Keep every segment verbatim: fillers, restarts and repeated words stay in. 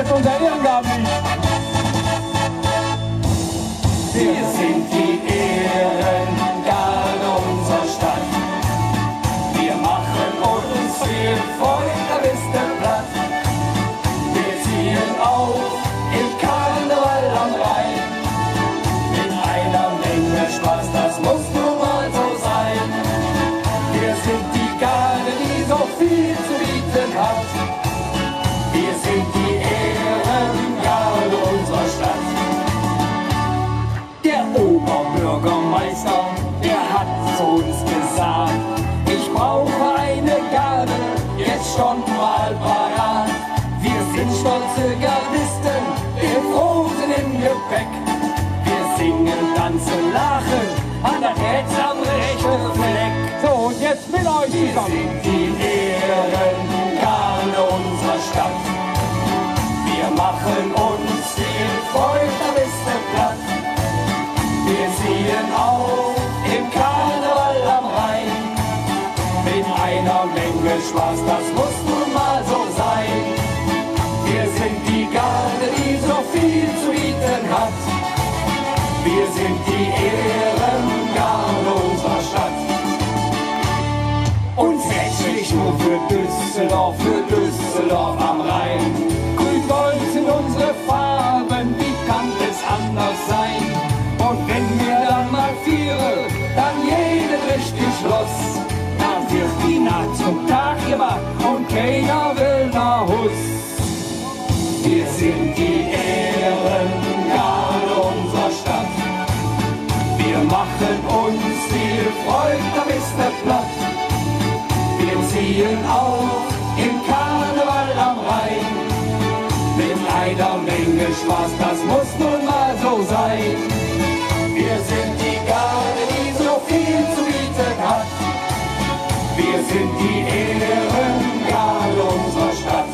jetzt unser Ehrengarde nicht. Wir sind die Ehrengarde unserer Stadt. Wir machen uns viel Freude, wisst ihr platt. Wir ziehen auf im Karneval am Rhein. Mit einer Menge Spaß, das muss nun mal so sein. Wir sind die Garde, die so viel zu bieten hat. Wir sind die Ehrengarde unserer Stadt. Der Oberbürgermeister, der hat zu uns gesagt, ich brauche eine Garde, jetzt schon mal parat. Wir sind stolze Gardisten, im Rosen im Gepäck. Wir singen, tanzen, lachen, an der Herz am rechten Fleck. So, und jetzt mit euch zusammen. Wir sind die Ehrengarde unserer Stadt. Wir machen uns viel Freude, da bist du platt. Wir ziehen auf im Karneval am Rhein. Mit einer Menge Spaß, das muss nun mal so sein. Wir sind die Garde, die so viel zu bieten hat. Wir sind die Ehrengarde unserer Stadt. Und rechtlich nur für Düsseldorf, für Düsseldorf am Rhein. Grün-Gold sind unsere Farben, wie kann es anders sein? Und wenn wir dann mal vieren, dann jeden richtig los. Wird die Nacht zum Tag gemacht und keiner will nach Hus. Wir sind die Ehrengarde unserer Stadt. Wir machen uns viel Freude, da bist du platt. Wir ziehen auf im Karneval am Rhein. Mit einer Menge Spaß, das muss nun mal so sein. Wir sind die Garde, die so viel zu bieten hat. Wir sind die Ehrengarde unserer Stadt.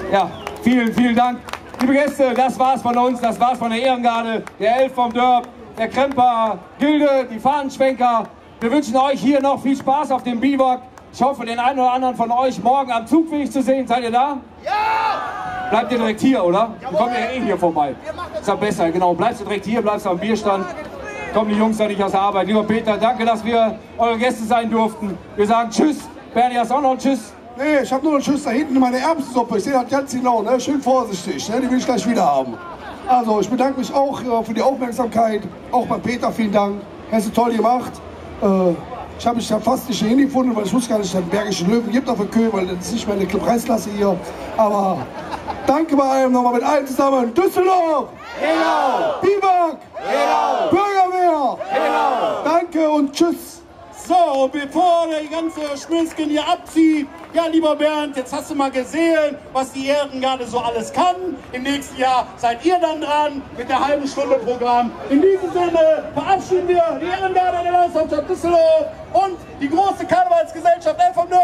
Wir sind ja, vielen, vielen Dank. Liebe Gäste, das war's von uns, das war's von der Ehrengarde, der Elf vom Dörp, der Kremper, Gilde, die Fahnenschwenker. Wir wünschen euch hier noch viel Spaß auf dem Biwok. Ich hoffe, den einen oder anderen von euch morgen am Zugweg zu sehen. Seid ihr da? Ja! Bleibt ihr direkt hier, oder? Wir kommen ja eh hier vorbei. Ist ja besser, genau. Bleibst du direkt hier, bleibst am Bierstand. Kommen die Jungs da nicht aus der Arbeit. Lieber Peter, danke, dass wir eure Gäste sein durften. Wir sagen Tschüss. Berni, hast du auch noch einen Tschüss? Nee, ich habe nur einen Tschüss da hinten in meine Erbsensuppe. Ich sehe das ganz genau, ne? Schön vorsichtig, ne? Die will ich gleich wieder haben. Also, ich bedanke mich auch äh, für die Aufmerksamkeit. Auch bei Peter, vielen Dank. Hast du toll gemacht. Äh, ich habe mich da fast nicht hingefunden, weil ich wusste gar nicht, dass es den Bergischen Löwen gibt auf der Kö, weil das ist nicht meine Preisklasse hier. Aber danke bei allem nochmal mit allen zusammen. Düsseldorf! Genau! Biwok! Genau! Bürgerwehr! Genau! Danke und tschüss! So, und bevor der ganze Schmösken hier abzieht, ja, lieber Bernd, jetzt hast du mal gesehen, was die Ehrengarde so alles kann. Im nächsten Jahr seid ihr dann dran mit der halben Stunde Programm. In diesem Sinne verabschieden wir die Ehrengarde der Landeshauptstadt Düsseldorf und die große Karnevalsgesellschaft Elf vom Dörp.